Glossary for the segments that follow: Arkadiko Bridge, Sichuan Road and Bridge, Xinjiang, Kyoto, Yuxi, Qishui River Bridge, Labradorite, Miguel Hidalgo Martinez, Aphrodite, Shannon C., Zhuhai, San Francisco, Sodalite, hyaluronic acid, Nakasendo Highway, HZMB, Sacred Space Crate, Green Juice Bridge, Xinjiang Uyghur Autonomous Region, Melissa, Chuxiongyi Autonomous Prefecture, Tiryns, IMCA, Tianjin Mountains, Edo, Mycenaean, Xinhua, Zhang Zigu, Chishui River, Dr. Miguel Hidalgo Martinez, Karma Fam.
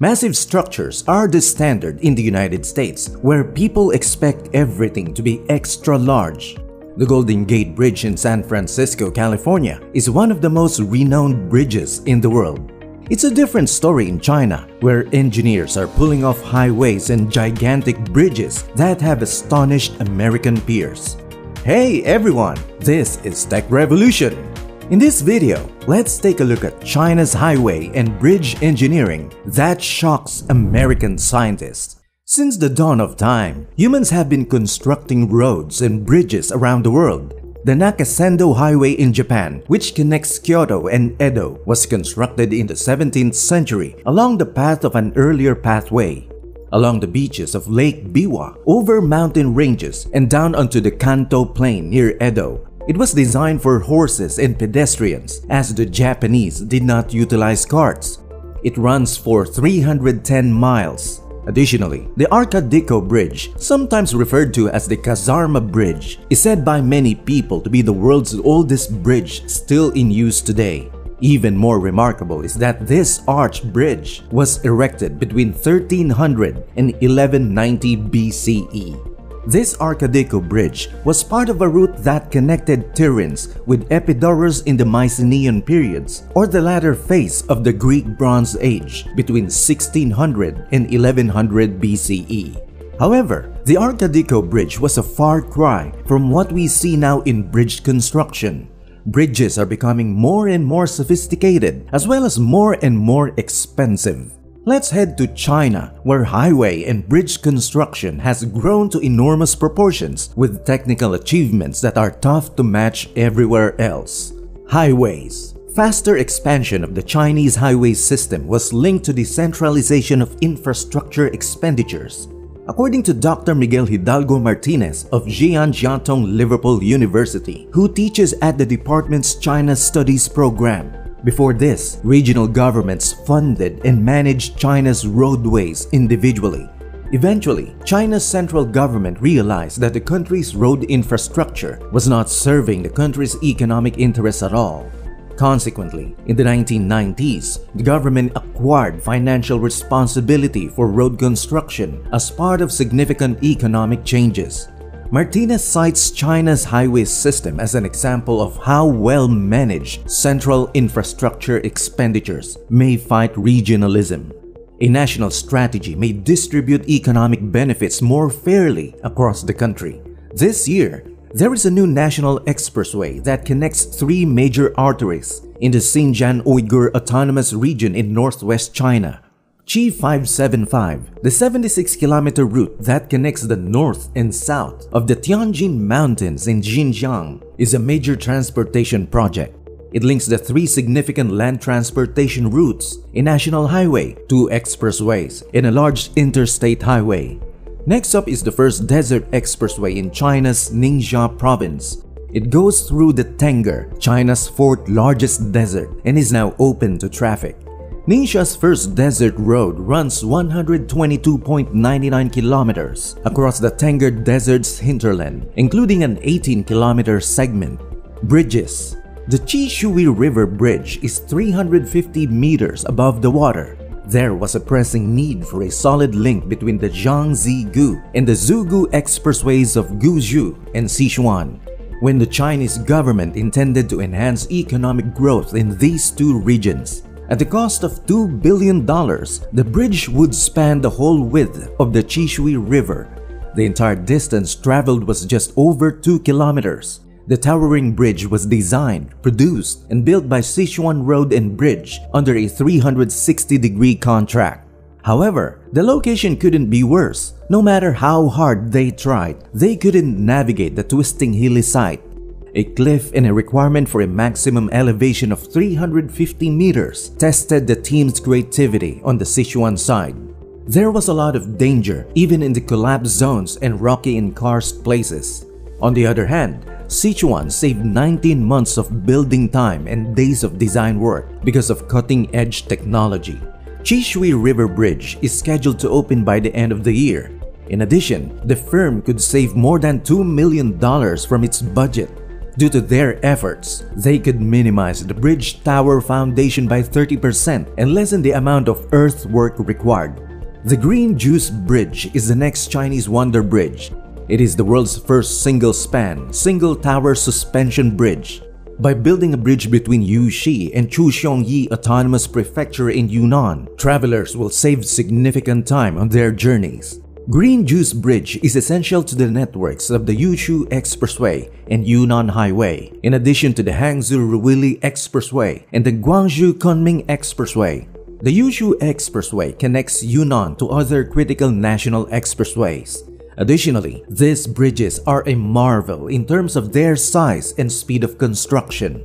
Massive structures are the standard in the United States, where people expect everything to be extra large. The Golden Gate Bridge in San Francisco, California is one of the most renowned bridges in the world. It's a different story in China, where engineers are pulling off highways and gigantic bridges that have astonished American peers. Hey everyone, this is Tech Revolution! In this video, let's take a look at China's highway and bridge engineering that shocks American scientists. Since the dawn of time, humans have been constructing roads and bridges around the world. The Nakasendo Highway in Japan, which connects Kyoto and Edo, was constructed in the 17th century along the path of an earlier pathway. Along the beaches of Lake Biwa, over mountain ranges, and down onto the Kanto plain near Edo. It was designed for horses and pedestrians, as the Japanese did not utilize carts. It runs for 310 miles. Additionally, the Arkadiko Bridge, sometimes referred to as the Kazarma Bridge, is said by many people to be the world's oldest bridge still in use today. Even more remarkable is that this arch bridge was erected between 1300 and 1190 BCE. This Arkadiko Bridge was part of a route that connected Tiryns with Epidaurus in the Mycenaean periods, or the latter phase of the Greek Bronze Age, between 1600 and 1100 BCE. However, the Arkadiko Bridge was a far cry from what we see now in bridge construction. Bridges are becoming more and more sophisticated, as well as more and more expensive. Let's head to China, where highway and bridge construction has grown to enormous proportions, with technical achievements that are tough to match everywhere else. Highways. Faster expansion of the Chinese highway system was linked to the centralization of infrastructure expenditures. According to Dr. Miguel Hidalgo Martinez of Xian Jiaotong-Liverpool University, who teaches at the department's China Studies program, before this, regional governments funded and managed China's roadways individually. Eventually, China's central government realized that the country's road infrastructure was not serving the country's economic interests at all. Consequently, in the 1990s, the government acquired financial responsibility for road construction as part of significant economic changes. Martinez cites China's highway system as an example of how well-managed central infrastructure expenditures may fight regionalism. A national strategy may distribute economic benefits more fairly across the country. This year, there is a new national expressway that connects three major arteries in the Xinjiang Uyghur Autonomous Region in northwest China. G575, the 76-kilometer route that connects the north and south of the Tianjin Mountains in Xinjiang, is a major transportation project. It links the three significant land transportation routes, a national highway, two expressways, and a large interstate highway. Next up is the first desert expressway in China's Ningxia province. It goes through the Tengger, China's fourth largest desert, and is now open to traffic. Ningxia's first desert road runs 122.99 kilometers across the Tengger Desert's hinterland, including an 18-kilometer segment. Bridges. The Chishui River Bridge is 350 meters above the water. There was a pressing need for a solid link between the Zhang Zigu and the Zhugu expressways of Guizhou and Sichuan. When the Chinese government intended to enhance economic growth in these two regions, at the cost of $2 billion, the bridge would span the whole width of the Chishui River. The entire distance traveled was just over 2 kilometers. The towering bridge was designed, produced, and built by Sichuan Road and Bridge under a 360-degree contract. However, the location couldn't be worse. No matter how hard they tried, they couldn't navigate the twisting hilly site. A cliff and a requirement for a maximum elevation of 350 meters tested the team's creativity on the Sichuan side. There was a lot of danger, even in the collapse zones and rocky and karst places. On the other hand, Sichuan saved 19 months of building time and days of design work because of cutting-edge technology. Qishui River Bridge is scheduled to open by the end of the year. In addition, the firm could save more than $2 million from its budget. Due to their efforts, they could minimize the bridge tower foundation by 30% and lessen the amount of earthwork required. The Green Juice Bridge is the next Chinese wonder bridge. It is the world's first single-span, single-tower suspension bridge. By building a bridge between Yuxi and Chuxiongyi Autonomous Prefecture in Yunnan, travelers will save significant time on their journeys. Green Juice Bridge is essential to the networks of the Yushu Expressway and Yunnan Highway, in addition to the Hangzhou-Ruwili Expressway and the Guangzhou-Kunming Expressway. The Yushu Expressway connects Yunnan to other critical national expressways. Additionally, these bridges are a marvel in terms of their size and speed of construction.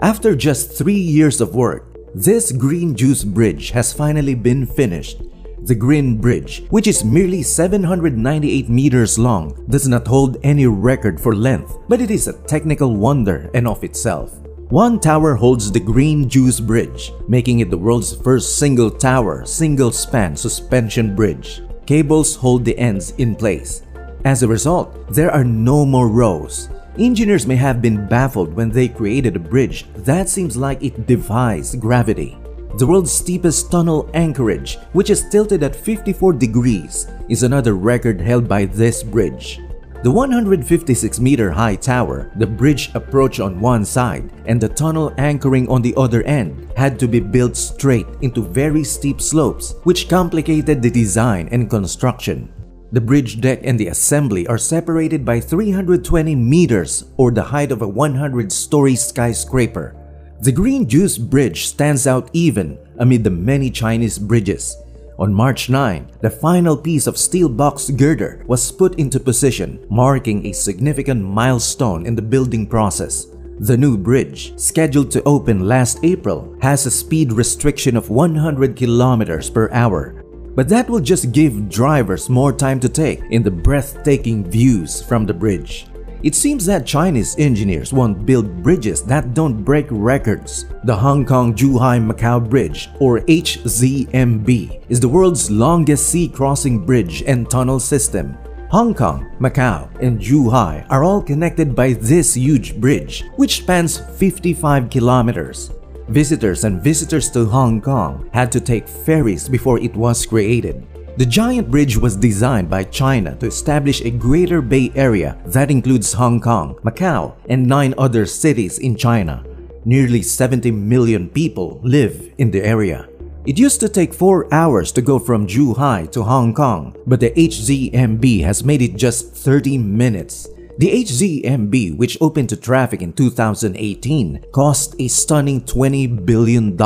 After just 3 years of work, this Green Juice Bridge has finally been finished. The Green Bridge, which is merely 798 meters long, does not hold any record for length, but it is a technical wonder and of itself. One tower holds the Green Juice Bridge, making it the world's first single-tower, single-span suspension bridge. Cables hold the ends in place. As a result, there are no more rows. Engineers may have been baffled when they created a bridge that seems like it defies gravity. The world's steepest tunnel anchorage, which is tilted at 54 degrees, is another record held by this bridge. The 156-meter-high tower, the bridge approach on one side, and the tunnel anchoring on the other end had to be built straight into very steep slopes, which complicated the design and construction. The bridge deck and the assembly are separated by 320 meters, or the height of a 100-story skyscraper. The Green Juice Bridge stands out even amid the many Chinese bridges. On March 9, the final piece of steel box girder was put into position, marking a significant milestone in the building process. The new bridge, scheduled to open last April, has a speed restriction of 100 kilometers per hour. But that will just give drivers more time to take in the breathtaking views from the bridge. It seems that Chinese engineers won't build bridges that don't break records. The Hong Kong-Zhuhai-Macau Bridge, or HZMB, is the world's longest sea-crossing bridge and tunnel system. Hong Kong, Macau, and Zhuhai are all connected by this huge bridge, which spans 55 kilometers. Visitors and visitors to Hong Kong had to take ferries before it was created. The giant bridge was designed by China to establish a Greater Bay Area that includes Hong Kong, Macau, and 9 other cities in China. Nearly 70 million people live in the area. It used to take 4 hours to go from Zhuhai to Hong Kong, but the HZMB has made it just 30 minutes. The HZMB, which opened to traffic in 2018, cost a stunning $20 billion.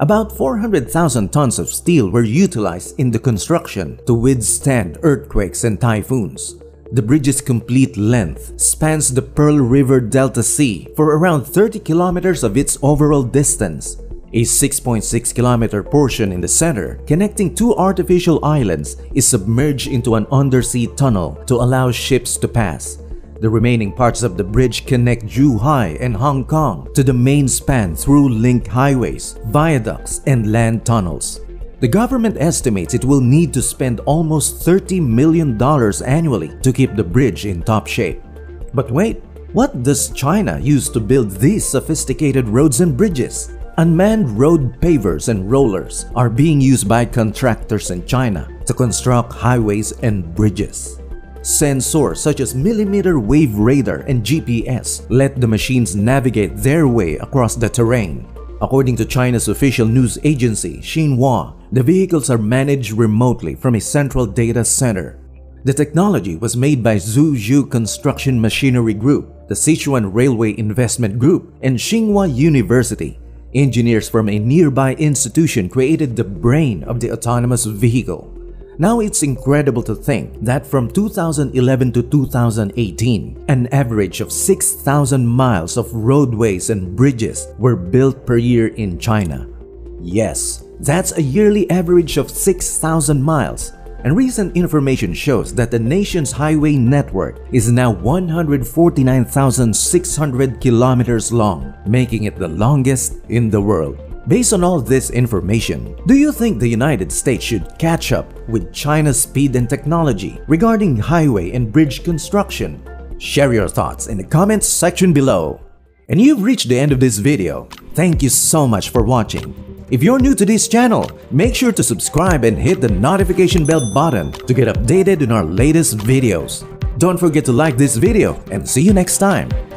About 400,000 tons of steel were utilized in the construction to withstand earthquakes and typhoons. The bridge's complete length spans the Pearl River Delta Sea for around 30 kilometers of its overall distance. A 6.6 kilometer portion in the center, connecting 2 artificial islands, is submerged into an undersea tunnel to allow ships to pass. The remaining parts of the bridge connect Zhuhai and Hong Kong to the main span through link highways, viaducts, and land tunnels. The government estimates it will need to spend almost $30 million annually to keep the bridge in top shape. But wait, what does China use to build these sophisticated roads and bridges? Unmanned road pavers and rollers are being used by contractors in China to construct highways and bridges. Sensors such as millimeter wave radar and GPS let the machines navigate their way across the terrain. According to China's official news agency, Xinhua, the vehicles are managed remotely from a central data center. The technology was made by Zuzhu Construction Machinery Group, the Sichuan Railway Investment Group, and Xinhua University. Engineers from a nearby institution created the brain of the autonomous vehicle. Now it's incredible to think that from 2011 to 2018, an average of 6,000 miles of roadways and bridges were built per year in China. Yes, that's a yearly average of 6,000 miles. And recent information shows that the nation's highway network is now 149,600 kilometers long, making it the longest in the world. Based on all this information, do you think the United States should catch up with China's speed and technology regarding highway and bridge construction? Share your thoughts in the comments section below. And you've reached the end of this video. Thank you so much for watching. If you're new to this channel, make sure to subscribe and hit the notification bell button to get updated on our latest videos. Don't forget to like this video and see you next time.